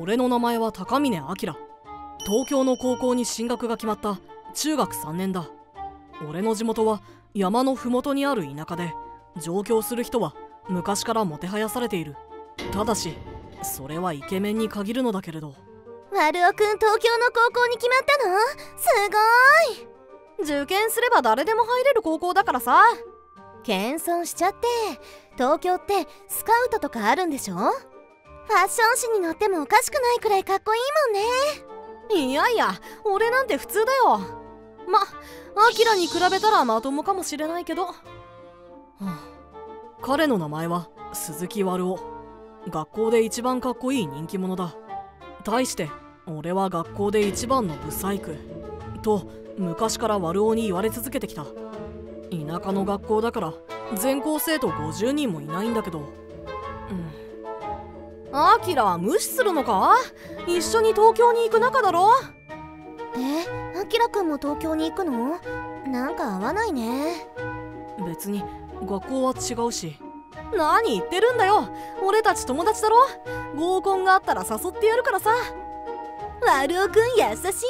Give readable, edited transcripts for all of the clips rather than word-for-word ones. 俺の名前は高峰明。東京の高校に進学が決まった中学3年だ。俺の地元は山の麓にある田舎で、上京する人は昔からもてはやされている。ただしそれはイケメンに限るのだけれど。ワルオくん、東京の高校に決まったのすごーい。受験すれば誰でも入れる高校だからさ。謙遜しちゃって。東京ってスカウトとかあるんでしょ。ファッション誌に載ってもおかしくないくらいかっこいいもんね。いやいや、俺なんて普通だよ。ま、アキラに比べたらまともかもしれないけど、はあ、彼の名前は鈴木ワルオ。学校で一番かっこいい人気者だ。対して俺は学校で一番のブサイクと昔からワルオに言われ続けてきた。田舎の学校だから全校生徒50人もいないんだけど、アキラは無視するのか。一緒に東京に行く仲だろ。アキラくんも東京に行くの？なんか合わないね。別に学校は違うし。何言ってるんだよ、俺たち友達だろ。合コンがあったら誘ってやるからさ。ワルオくん優しい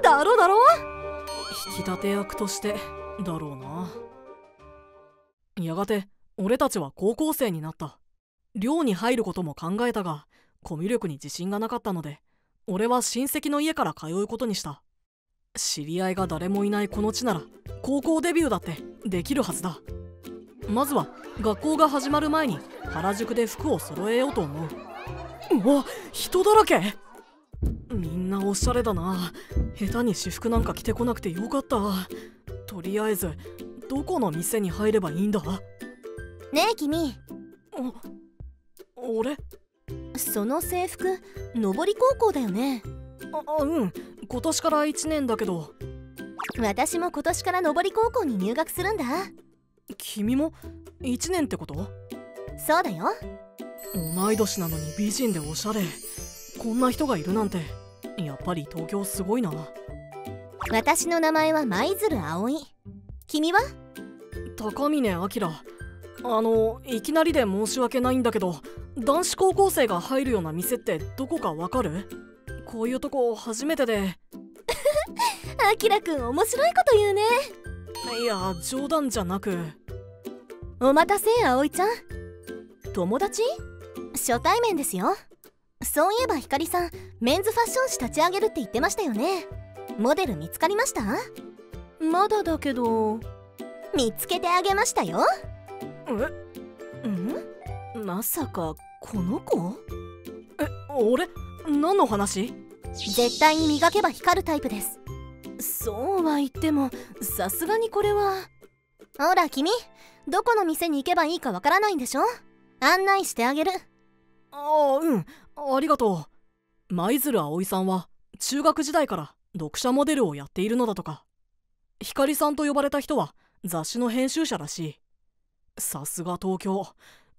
だろ。だろ、引き立て役としてだろうな。やがて俺たちは高校生になった。寮に入ることも考えたが、コミュ力に自信がなかったので、俺は親戚の家から通うことにした。知り合いが誰もいないこの地なら、高校デビューだってできるはずだ。まずは学校が始まる前に原宿で服を揃えようと思う。うわ、人だらけ。みんなおしゃれだな。下手に私服なんか着てこなくてよかった。とりあえずどこの店に入ればいいんだねえ君。俺その制服上り高校だよね。うん、今年から1年だけど。私も今年から上り高校に入学するんだ。君も1年ってこと？そうだよ。同い年なのに美人でおしゃれ。こんな人がいるなんて、やっぱり東京すごいな。私の名前は舞鶴葵。君は？高峰明。いきなりで申し訳ないんだけど、男子高校生が入るような店ってどこかわかる？こういうとこ初めてで。あきらくん面白いこと言うね。いや冗談じゃなく。お待たせ葵ちゃん。友達？初対面ですよ。そういえばひかりさん、メンズファッション誌立ち上げるって言ってましたよね。モデル見つかりました？まだだけど。見つけてあげましたよ。え？ん？まさかこの子？俺？何の話？絶対に磨けば光るタイプです。そうは言ってもさすがにこれは。ほら君、どこの店に行けばいいかわからないんでしょ。案内してあげる。ありがとう。舞鶴葵さんは中学時代から読者モデルをやっているのだとか。光さんと呼ばれた人は雑誌の編集者らしい。さすが東京、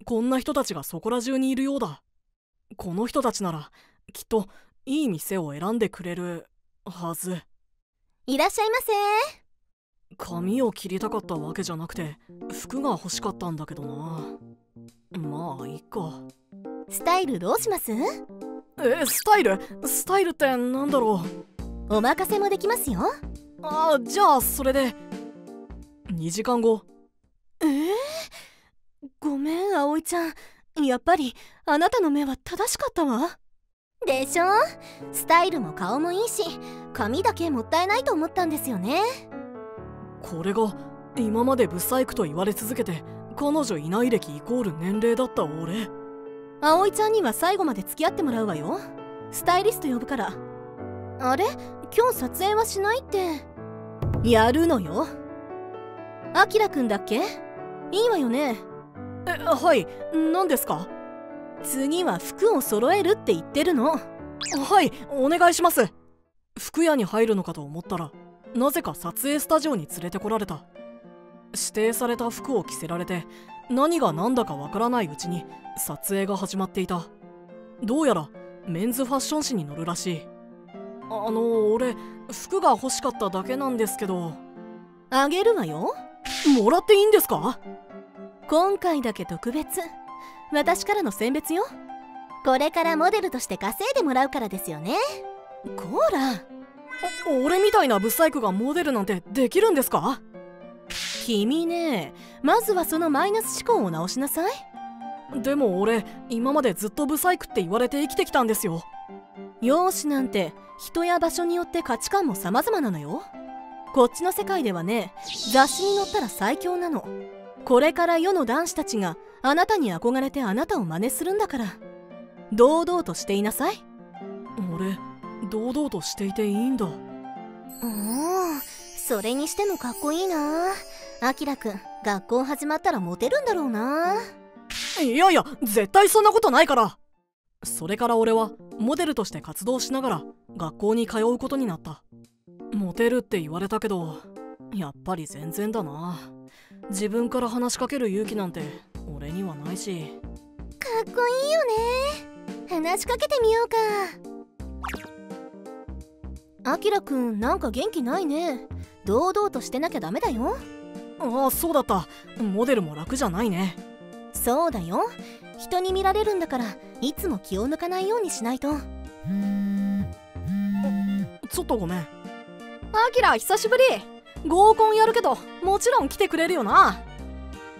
こんな人たちがそこら中にいるようだ。この人たちならきっといい店を選んでくれるはず。いらっしゃいませ。髪を切りたかったわけじゃなくて、服が欲しかったんだけどな。まあいいか。スタイルどうします？スタイルってなんだろう。お任せもできますよ。じゃあそれで。2時間後。ごめん葵ちゃん、やっぱりあなたの目は正しかったわ。でしょ？スタイルも顔もいいし、髪だけもったいないと思ったんですよね。これが今までブサイクと言われ続けて、彼女いない歴イコール年齢だった俺。葵ちゃんには最後まで付き合ってもらうわよ。スタイリスト呼ぶから。あれ？今日撮影はしないって。やるのよ。あきらくんだっけ？いいわよね。はい、何ですか？次は服を揃えるって言ってるの。はい、お願いします。服屋に入るのかと思ったら、なぜか撮影スタジオに連れてこられた。指定された服を着せられて、何が何だかわからないうちに撮影が始まっていた。どうやらメンズファッション誌に載るらしい。俺服が欲しかっただけなんですけど。あげるわよ。もらっていいんですか？今回だけ特別、私からの選別よ。これからモデルとして稼いでもらうからですよね。コーラ、俺みたいなブサイクがモデルなんてできるんですか？君ね、まずはそのマイナス思考を直しなさい。でも俺、今までずっとブサイクって言われて生きてきたんですよ。容姿なんて人や場所によって価値観も様々なのよ。こっちの世界ではね、雑誌に載ったら最強なの。これから世の男子たちがあなたに憧れてあなたを真似するんだから、堂々としていなさい。俺、堂々としていていいんだ。それにしてもかっこいいな。アキラくん、学校始まったらモテるんだろうな。いやいや、絶対そんなことないから。それから俺はモデルとして活動しながら学校に通うことになった。モテるって言われたけど、やっぱり全然だな。自分から話しかける勇気なんて俺にはないし。かっこいいよね。話しかけてみようか。アキラくん、なんか元気ないね。堂々としてなきゃダメだよ。ああ、そうだった。モデルも楽じゃないね。そうだよ、人に見られるんだから、いつも気を抜かないようにしないと。ちょっとごめん。アキラ、久しぶり。合コンやるけど、もちろん来てくれるよな。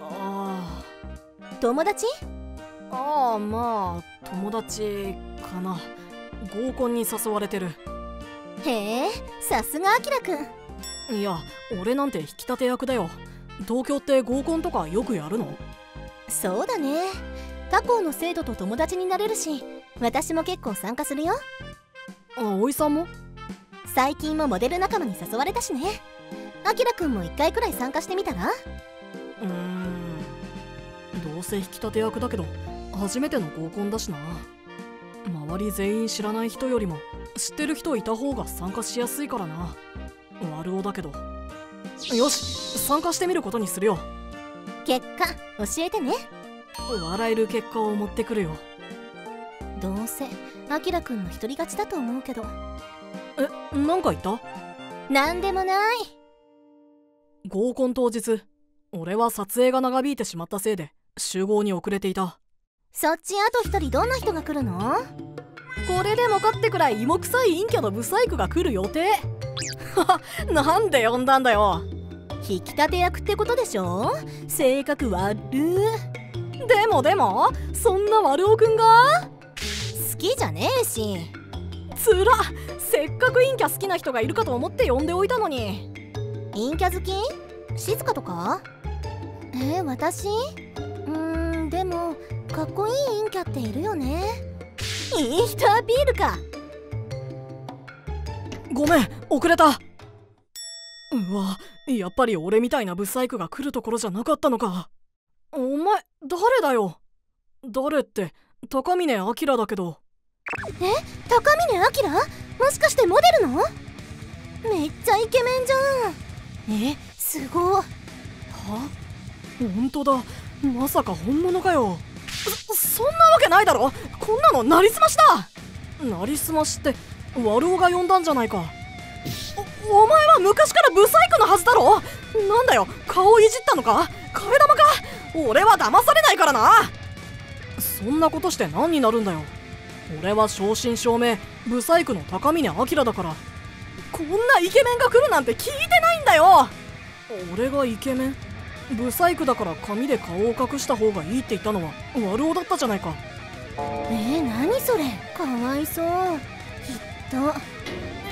ああ、友達？ああ、まあ友達かな。合コンに誘われてる。へえ、さすがアキラくん。いや、俺なんて引き立て役だよ。東京って合コンとかよくやるの？そうだね、他校の生徒と友達になれるし、私も結構参加するよ。葵さんも？最近もモデル仲間に誘われたしね。あきらくんも1回くらい参加してみたら？どうせ引き立て役だけど、初めての合コンだしな。周り全員知らない人よりも知ってる人いた方が参加しやすいからな。悪男だけど。よし、参加してみることにするよ。結果教えてね。笑える結果を持ってくるよ。どうせアキラくんの独り勝ちだと思うけど。え、なんか言った？なんでもない。合コン当日、俺は撮影が長引いてしまったせいで集合に遅れていた。そっちあと一人どんな人が来るの？これでもかってくらい芋臭い陰キャのブサイクが来る予定。なんで呼んだんだよ。引き立て役ってことでしょ。性格悪。でもそんな悪男くんが好きじゃねえし。つらっ、せっかく陰キャ好きな人がいるかと思って呼んでおいたのに。陰キャ好き？静香とか？私？でもかっこいい陰キャっているよね。いい人アピールか。ごめん、遅れた。うわ、やっぱり俺みたいなブサイクが来るところじゃなかったのか。お前誰だよ。誰って高峰明だけど。え、高峰明？もしかしてモデルの？めっちゃイケメンじゃん。え、すご。は、本当だ。まさか本物かよ。そんなわけないだろ。こんなのなりすましだ。なりすましって悪男が呼んだんじゃないか。お前は昔からブサイクのはずだろ。なんだよ、顔いじったのか？替え玉か？俺は騙されないからな。そんなことして何になるんだよ。俺は正真正銘ブサイクの高峰明だから。こんなイケメンが来るなんて聞いてないんだよ。俺がイケメン？ブサイクだから髪で顔を隠した方がいいって言ったのは悪男だったじゃないか。何それ、かわいそう。きっと。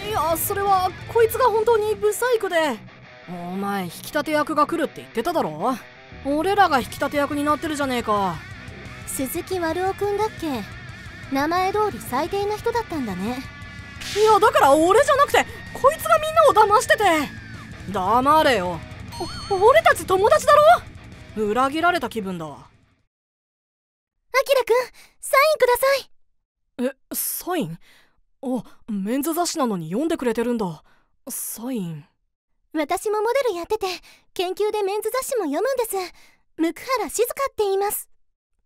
いや、それはこいつが本当にブサイクで。お前、引き立て役が来るって言ってただろ。俺らが引き立て役になってるじゃねえか。鈴木丸尾くんだっけ？名前通り最低な人だったんだね。いや、だから俺じゃなくてこいつがみんなを騙してて。黙れよ。俺たち友達だろ。裏切られた気分だわ。あきらくん、サインください。え、サイン？あ、メンズ雑誌なのに読んでくれてるんだ。サイン。私もモデルやってて、研究でメンズ雑誌も読むんです。椋原静香って言います。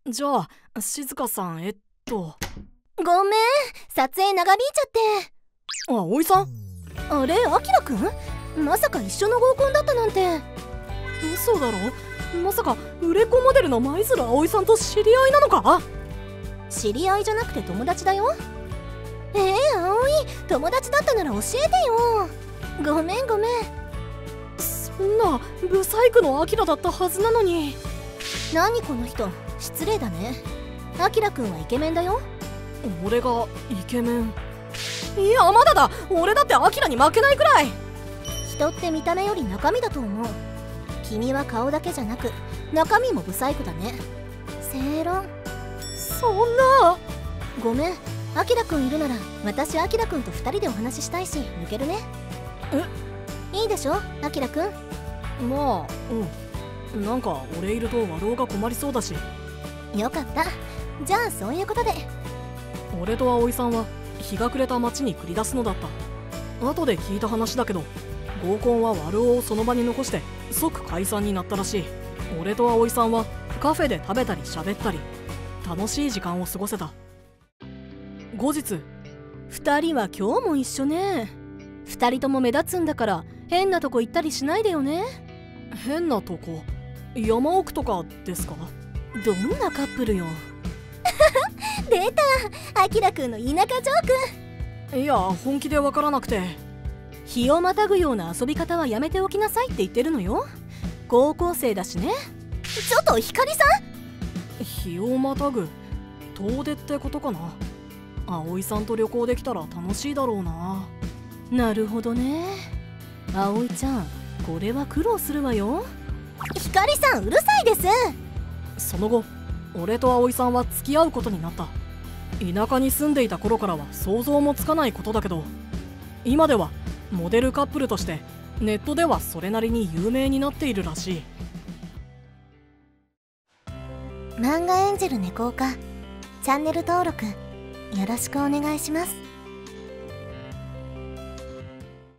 じゃあ静香さん。ごめん、撮影長引いちゃって。あ、葵さん。あれ、あきらくん、まさか一緒の合コンだったなんて。嘘だろ。まさか売れっ子モデルの舞鶴葵さんと知り合いなのか？知り合いじゃなくて友達だよ。葵、友達だったなら教えてよ。ごめんごめん。そんなブサイクのアキラだったはずなのに。何この人、失礼だね。アキラくんはイケメンだよ。俺がイケメン？いやまだだ、俺だってアキラに負けないくらい。人って見た目より中身だと思う。君は顔だけじゃなく中身もブサイクだね。正論。そんな。ごめん、アキラくんいるなら私アキラくんと2人でお話ししたいし、抜けるね。え、いいでしょアキラくん。まあ、うん。なんか俺いると和道が困りそうだし。よかった。じゃあそういうことで。俺と葵さんは日が暮れた街に繰り出すのだった。後で聞いた話だけど、合コンは悪男をその場に残して即解散になったらしい。俺と葵さんはカフェで食べたり喋ったり楽しい時間を過ごせた。後日、2人は今日も一緒ね。2人とも目立つんだから変なとこ行ったりしないでよね。変なとこ、山奥とかですか？どんなカップルよ。出た、アキラくんの田舎ジョーク。いや本気でわからなくて。日をまたぐような遊び方はやめておきなさいって言ってるのよ。高校生だしね。ちょっとひかりさん。日をまたぐ遠出ってことかな。葵さんと旅行できたら楽しいだろうな。なるほどね。葵ちゃん、これは苦労するわよ。ひかりさんうるさいです。その後、俺と葵さんは付き合うことになった。田舎に住んでいた頃からは想像もつかないことだけど、今ではモデルカップルとしてネットではそれなりに有名になっているらしい。漫画エンジェルネコウカチャンネル登録よろしくお願いします。